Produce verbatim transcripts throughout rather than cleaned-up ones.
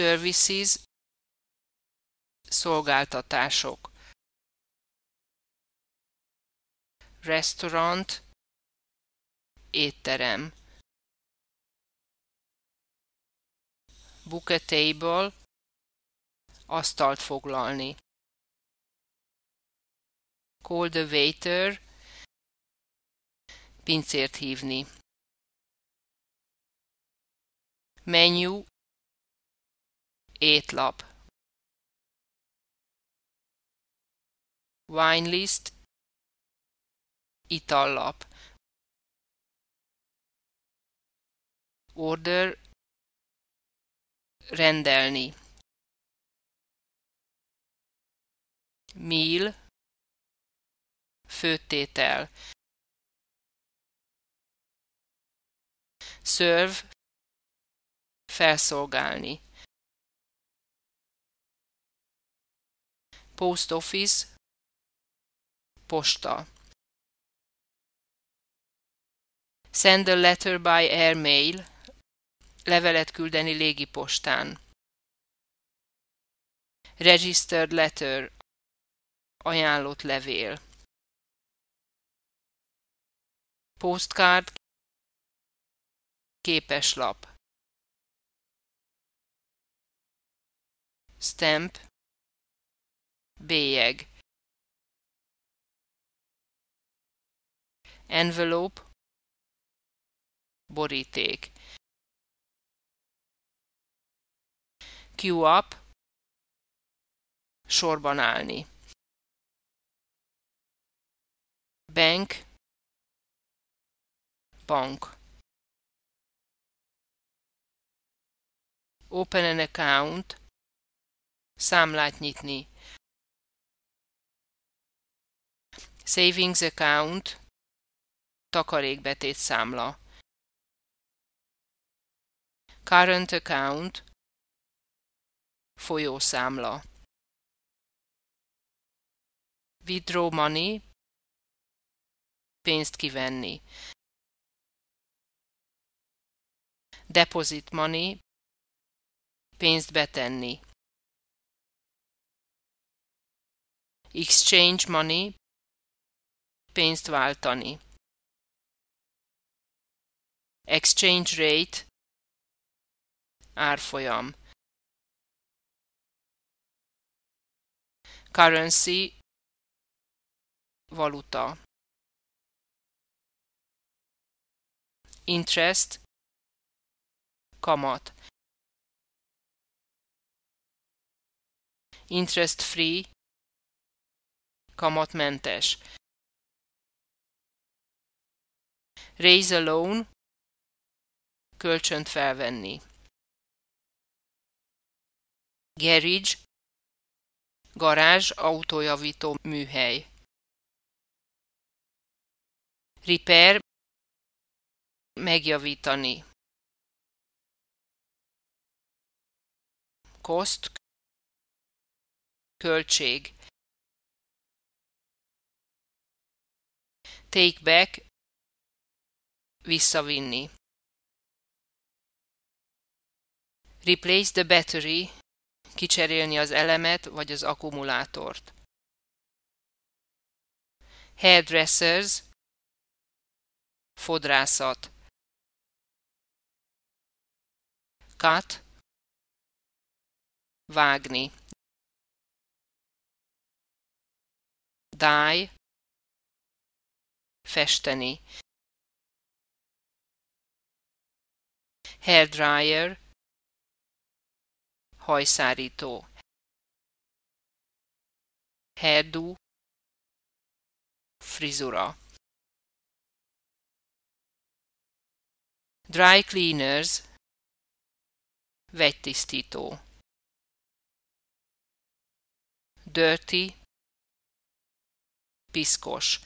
services, szolgáltatások, restaurant, étterem, book a table, asztalt foglalni, call the waiter, pincért hívni, menu, étlap, wine list, itallap, order, rendelni, meal, főtétel, serve, felszolgálni, post office, posta, send a letter by airmail, levelet küldeni légipostán, registered letter, ajánlott levél, postcard, képeslap, stamp, bélyeg, envelope, boríték, queue up, sorban állni, bank, bank, open an account, számlát nyitni, savings account, takarékbetét számla, current account, folyószámla, withdraw money, pénzt kivenni, deposit money, pénzt betenni, exchange money, pénzt váltani, exchange rate, árfolyam, currency, valuta, interest, kamat, interest free, kamatmentes, raise a loan, kölcsönt felvenni, garage, garázs, autójavító műhely, repair, megjavítani, cost, költség, take back, visszavinni, replace the battery, kicserélni az elemet vagy az akkumulátort, hairdressers, fodrászat, cut, vágni, dye, festeni, hairdryer, hajszárító, hairdo, frizura, dry cleaners, vegytisztító, dirty, piszkos,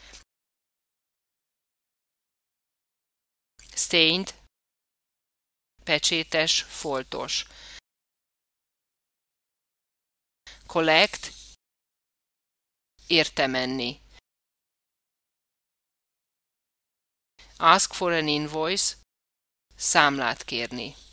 stained, pecsétes, foltos, collect, értemenni, ask for an invoice, számlát kérni.